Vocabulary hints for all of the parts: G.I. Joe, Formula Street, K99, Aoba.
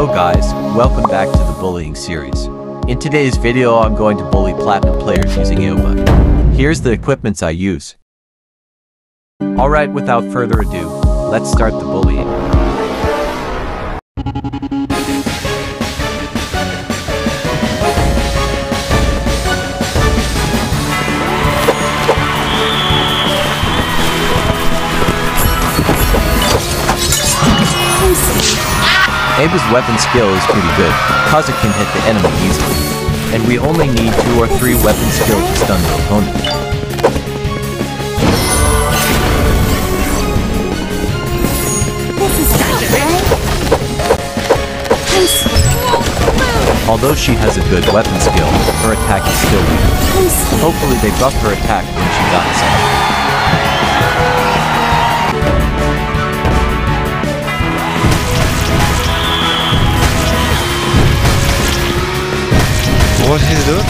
Hello guys, welcome back to the bullying series. In today's video I'm going to bully platinum players using Aoba. Here's the equipments I use. Alright, without further ado, let's start the bullying. Aoba's weapon skill is pretty good, cause it can hit the enemy easily, and we only need 2 or 3 weapon skill to stun the opponent. Although she has a good weapon skill, her attack is still weak. Hopefully they buff her attack when she dies. What he's doing?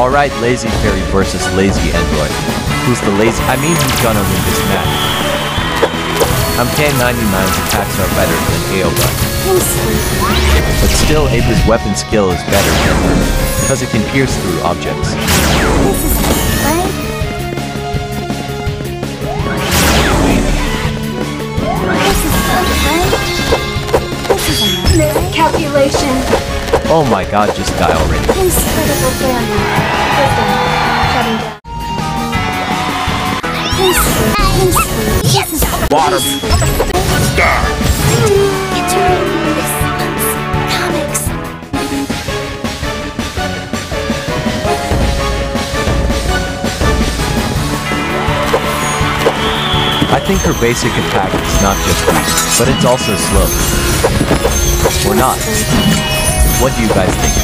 Alright, Lazy Fairy versus Lazy Android. Who's gonna win this match? K99's attacks are better than Aoba. But still, Aoba's weapon skill is better than her, because it can pierce through objects. Miscalculation. Oh my god, just die already. Water! I think her basic attack is not just weak, but it's also slow. Or not. What do you guys think?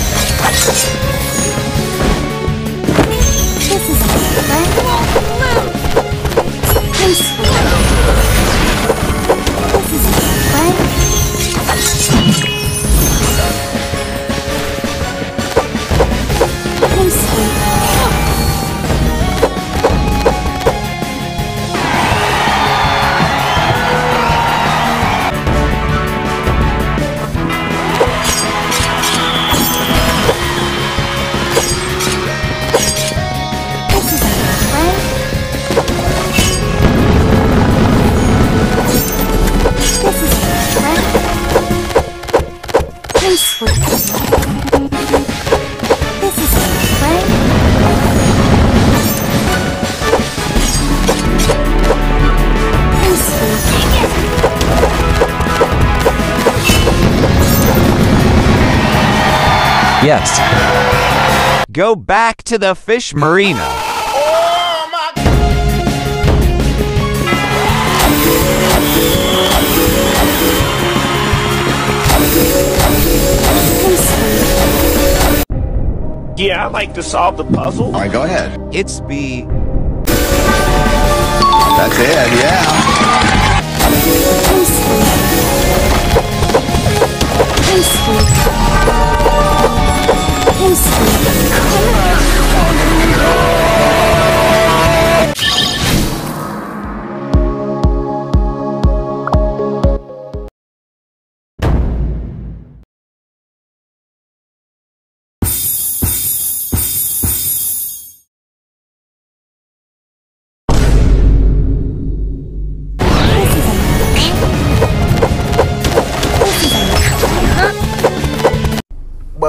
Yes. Go back to the fish marina. Oh my God. Yeah, I like to solve the puzzle. Alright, go ahead. It's B. That's it, yeah.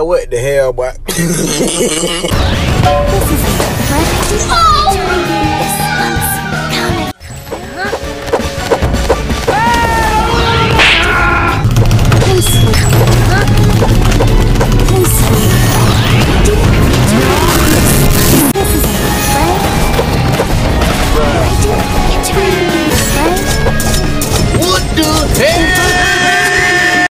What the hell, boy?